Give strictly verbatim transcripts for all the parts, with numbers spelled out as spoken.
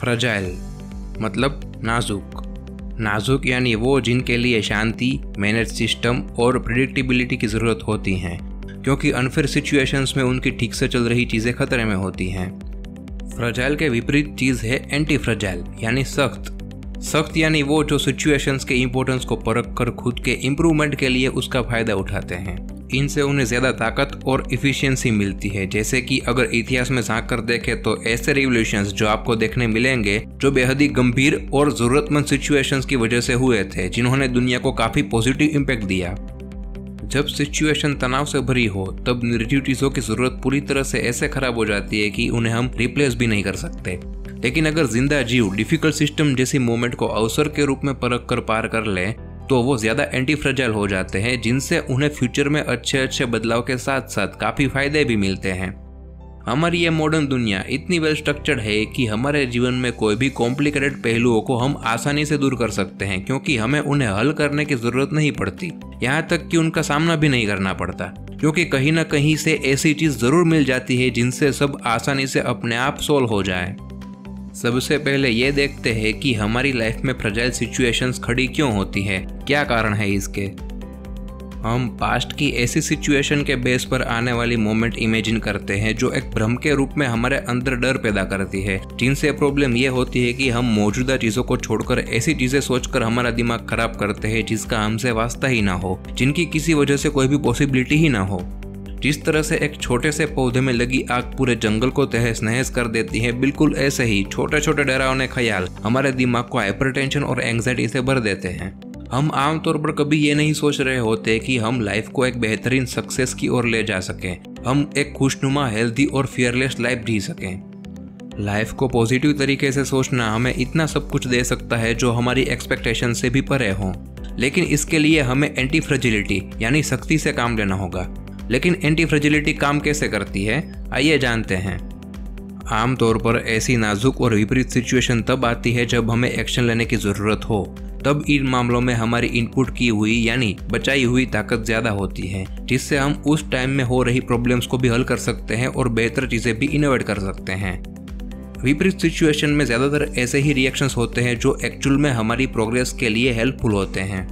Fragile मतलब नाजुक। नाजुक यानी वो जिनके लिए शांति, मैनेज सिस्टम और प्रेडिक्टेबिलिटी की ज़रूरत होती हैं, क्योंकि अनफेयर सिचुएशंस में उनकी ठीक से चल रही चीज़ें खतरे में होती हैं। फ्रजाइल के विपरीत चीज़ है एंटी फ्रजाइल यानी सख्त। सख्त यानी वो जो सिचुएशंस के इम्पोर्टेंस को परख कर खुद के इम्प्रूवमेंट के लिए उसका फ़ायदा उठाते हैं। इनसे उन्हें ज़्यादा ताकत और इफ़िशियंसी मिलती है। जैसे कि अगर इतिहास में झांक कर देखें तो ऐसे रिवॉल्यूशंस जो आपको देखने मिलेंगे जो बेहद ही गंभीर और ज़रूरतमंद सिचुएशंस की वजह से हुए थे, जिन्होंने दुनिया को काफ़ी पॉजिटिव इम्पैक्ट दिया। जब सिचुएशन तनाव से भरी हो तब निर्जीव चीज़ों की ज़रूरत पूरी तरह से ऐसे ख़राब हो जाती है कि उन्हें हम रिप्लेस भी नहीं कर सकते। लेकिन अगर जिंदा जीव डिफ़िकल्ट सिस्टम जैसी मोमेंट को अवसर के रूप में परख कर पार कर लें तो वो ज़्यादा एंटी फ्रजाइल हो जाते हैं, जिनसे उन्हें फ्यूचर में अच्छे अच्छे बदलाव के साथ साथ काफ़ी फ़ायदे भी मिलते हैं। हमारी ये मॉडर्न दुनिया इतनी वेल स्ट्रक्चर्ड है कि हमारे जीवन में कोई भी कॉम्प्लिकेटेड पहलुओं को हम आसानी से दूर कर सकते हैं, क्योंकि हमें उन्हें हल करने की ज़रूरत नहीं पड़ती, यहाँ तक कि उनका सामना भी नहीं करना पड़ता, क्योंकि कहीं ना कहीं से ऐसी चीज़ ज़रूर मिल जाती है जिनसे सब आसानी से अपने आप सोल्व हो जाए। सबसे पहले ये देखते हैं कि हमारी लाइफ में फ्रजाइल सिचुएशंस खड़ी क्यों होती है, क्या कारण है इसके। हम पास्ट की ऐसी सिचुएशन के बेस पर आने वाली मोमेंट इमेजिन करते हैं जो एक भ्रम के रूप में हमारे अंदर डर पैदा करती है, जिनसे प्रॉब्लम ये होती है कि हम मौजूदा चीज़ों को छोड़कर ऐसी चीज़ें सोचकर हमारा दिमाग खराब करते हैं जिसका हमसे वास्ता ही ना हो, जिनकी किसी वजह से कोई भी पॉसिबिलिटी ही ना हो। जिस तरह से एक छोटे से पौधे में लगी आग पूरे जंगल को तहस नहस कर देती है, बिल्कुल ऐसे ही छोटे छोटे डरावने ख्याल हमारे दिमाग को हाइपरटेंशन और एंग्जाइटी से भर देते हैं। हम आमतौर पर कभी ये नहीं सोच रहे होते कि हम लाइफ को एक बेहतरीन सक्सेस की ओर ले जा सकें, हम एक खुशनुमा, हेल्दी और फियरलेस लाइफ जी सकें। लाइफ को पॉजिटिव तरीके से सोचना हमें इतना सब कुछ दे सकता है जो हमारी एक्सपेक्टेशन से भी परे हों, लेकिन इसके लिए हमें एंटी फ्रजिलिटी यानी सख्ती से काम लेना होगा। लेकिन एंटी फ्रजिलिटी काम कैसे करती है, आइए जानते हैं। आमतौर पर ऐसी नाजुक और विपरीत सिचुएशन तब आती है जब हमें एक्शन लेने की ज़रूरत हो। तब इन मामलों में हमारी इनपुट की हुई यानी बचाई हुई ताकत ज़्यादा होती है, जिससे हम उस टाइम में हो रही प्रॉब्लम्स को भी हल कर सकते हैं और बेहतर चीज़ें भी इनोवेट कर सकते हैं। विपरीत सिचुएशन में ज़्यादातर ऐसे ही रिएक्शंस होते हैं जो एक्चुअल में हमारी प्रोग्रेस के लिए हेल्पफुल होते हैं।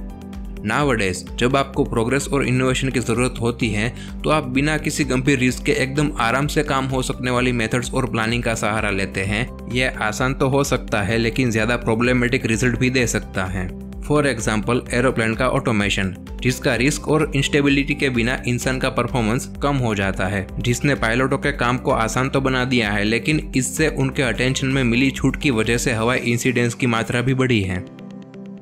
नावडेज जब आपको प्रोग्रेस और इनोवेशन की ज़रूरत होती है तो आप बिना किसी गंभीर रिस्क के एकदम आराम से काम हो सकने वाली मेथड्स और प्लानिंग का सहारा लेते हैं। यह आसान तो हो सकता है लेकिन ज़्यादा प्रॉब्लमेटिक रिजल्ट भी दे सकता है। फॉर एग्जाम्पल एरोप्लेन का ऑटोमेशन, जिसका रिस्क और इंस्टेबिलिटी के बिना इंसान का परफॉर्मेंस कम हो जाता है, जिसने पायलटों के काम को आसान तो बना दिया है लेकिन इससे उनके अटेंशन में मिली छूट की वजह से हवाई इंसिडेंट्स की मात्रा भी बढ़ी है।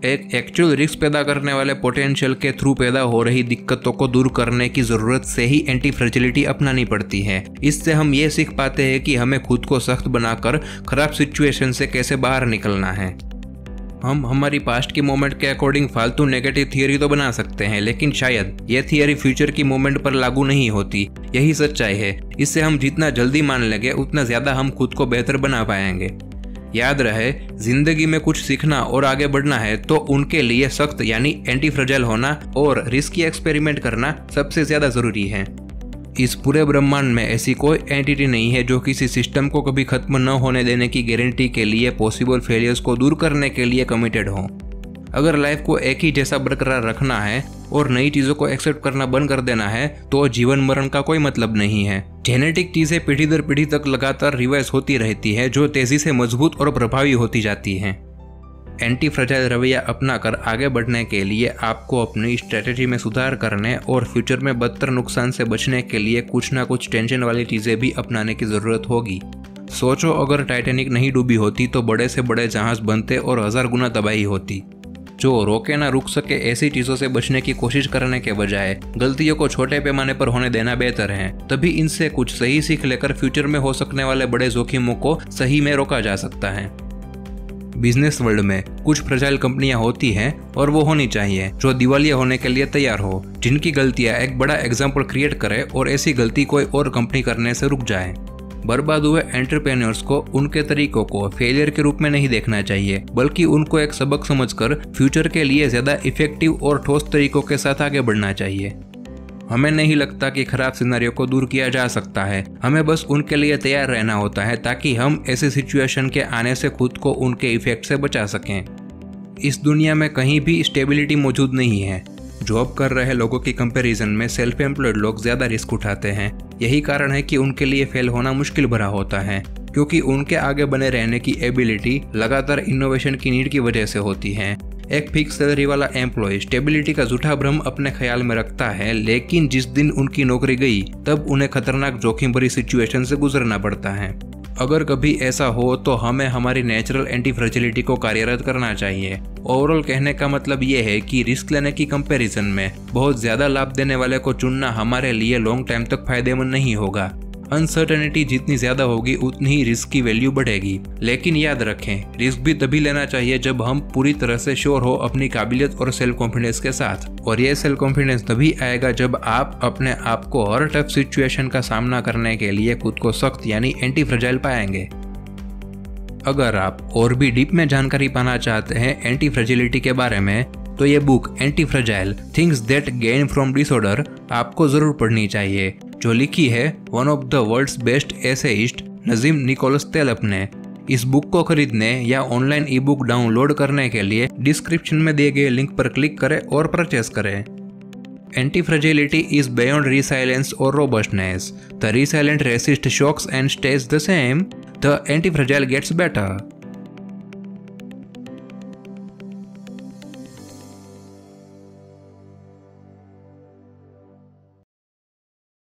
एक एक्चुअल रिस्क पैदा करने वाले पोटेंशियल के थ्रू पैदा हो रही दिक्कतों को दूर करने की ज़रूरत से ही एंटी फ्रजिलिटी अपनानी पड़ती है। इससे हम ये सीख पाते हैं कि हमें खुद को सख्त बनाकर खराब सिचुएशन से कैसे बाहर निकलना है। हम हमारी पास्ट की मोमेंट के अकॉर्डिंग फालतू नेगेटिव थियोरी तो बना सकते हैं, लेकिन शायद ये थियोरी फ्यूचर की मोमेंट पर लागू नहीं होती। यही सच्चाई है। इससे हम जितना जल्दी मान लेंगे उतना ज़्यादा हम खुद को बेहतर बना पाएंगे। याद रहे, जिंदगी में कुछ सीखना और आगे बढ़ना है तो उनके लिए सख्त यानी एंटी फ्रजाइल होना और रिस्की एक्सपेरिमेंट करना सबसे ज़्यादा ज़रूरी है। इस पूरे ब्रह्मांड में ऐसी कोई एंटिटी नहीं है जो किसी सिस्टम को कभी खत्म न होने देने की गारंटी के लिए पॉसिबल फेलियर्स को दूर करने के लिए कमिटेड हो। अगर लाइफ को एक ही जैसा बरकरार रखना है और नई चीज़ों को एक्सेप्ट करना बंद कर देना है तो जीवन मरण का कोई मतलब नहीं है। जेनेटिक चीज़ें पीढ़ी दर पीढ़ी तक लगातार रिवाइज होती रहती है, जो तेज़ी से मजबूत और प्रभावी होती जाती हैं। एंटी फ्रजाइल रवैया अपनाकर आगे बढ़ने के लिए आपको अपनी स्ट्रेटेजी में सुधार करने और फ्यूचर में बदतर नुकसान से बचने के लिए कुछ ना कुछ टेंशन वाली चीज़ें भी अपनाने की ज़रूरत होगी। सोचो, अगर टाइटैनिक नहीं डूबी होती तो बड़े से बड़े जहाज़ बनते और हज़ार गुना तबाही होती। जो रोके ना रुक सके ऐसी चीज़ों से बचने की कोशिश करने के बजाय गलतियों को छोटे पैमाने पर होने देना बेहतर है। तभी इनसे कुछ सही सीख लेकर फ्यूचर में हो सकने वाले बड़े जोखिमों को सही में रोका जा सकता है। बिजनेस वर्ल्ड में कुछ फ्रजाइल कंपनियां होती हैं और वो होनी चाहिए जो दिवालिया होने के लिए तैयार हो, जिनकी गलतियाँ एक बड़ा एग्जाम्पल क्रिएट करे और ऐसी गलती कोई और कंपनी करने से रुक जाए। बर्बाद हुए एंटरप्रेन्योर्स को उनके तरीकों को फेलियर के रूप में नहीं देखना चाहिए, बल्कि उनको एक सबक समझकर फ्यूचर के लिए ज़्यादा इफेक्टिव और ठोस तरीकों के साथ आगे बढ़ना चाहिए। हमें नहीं लगता कि खराब सिनेरियो को दूर किया जा सकता है, हमें बस उनके लिए तैयार रहना होता है ताकि हम ऐसी सिचुएशन के आने से खुद को उनके इफेक्ट से बचा सकें। इस दुनिया में कहीं भी स्टेबिलिटी मौजूद नहीं है। जॉब कर रहे लोगों की कंपैरिजन में सेल्फ एम्प्लॉयड लोग ज़्यादा रिस्क उठाते हैं। यही कारण है कि उनके लिए फेल होना मुश्किल भरा होता है, क्योंकि उनके आगे बने रहने की एबिलिटी लगातार इनोवेशन की नीड की वजह से होती है। एक फिक्स सैलरी वाला एम्प्लॉय स्टेबिलिटी का झूठा भ्रम अपने ख्याल में रखता है, लेकिन जिस दिन उनकी नौकरी गई तब उन्हें खतरनाक जोखिम भरी सिचुएशन से गुजरना पड़ता है। अगर कभी ऐसा हो तो हमें हमारी नेचुरल एंटीफ्रैजिलिटी को कार्यरत करना चाहिए। ओवरऑल कहने का मतलब ये है कि रिस्क लेने की कंपैरिजन में बहुत ज़्यादा लाभ देने वाले को चुनना हमारे लिए लॉन्ग टाइम तक फायदेमंद नहीं होगा। अनसर्टेनिटी जितनी ज़्यादा होगी उतनी ही रिस्क की वैल्यू बढ़ेगी, लेकिन याद रखें रिस्क भी तभी लेना चाहिए जब हम पूरी तरह से श्योर हो अपनी काबिलियत और सेल्फ कॉन्फिडेंस के साथ। और ये सेल्फ कॉन्फिडेंस तभी आएगा जब आप अपने आप को हर टफ सिचुएशन का सामना करने के लिए खुद को सख्त यानी एंटी फ्रजाइल पाएंगे। अगर आप और भी डीप में जानकारी पाना चाहते हैं एंटी फ्रजिलिटी के बारे में, तो ये book antifragile things that gain from disorder आपको ज़रूर पढ़नी चाहिए, जो लिखी है one of the world's best essayist Nassim Nicholas Taleb ने। इस बुक को खरीदने या ऑनलाइन ई बुक डाउनलोड करने के लिए डिस्क्रिप्शन में दिए गए लिंक पर क्लिक करें और परचेस करें। एंटीफ्रैजिलिटी इज बियॉन्ड रिसाइलेंस और robustness. The resilient resist shocks and stage the same. The antifragile gets better.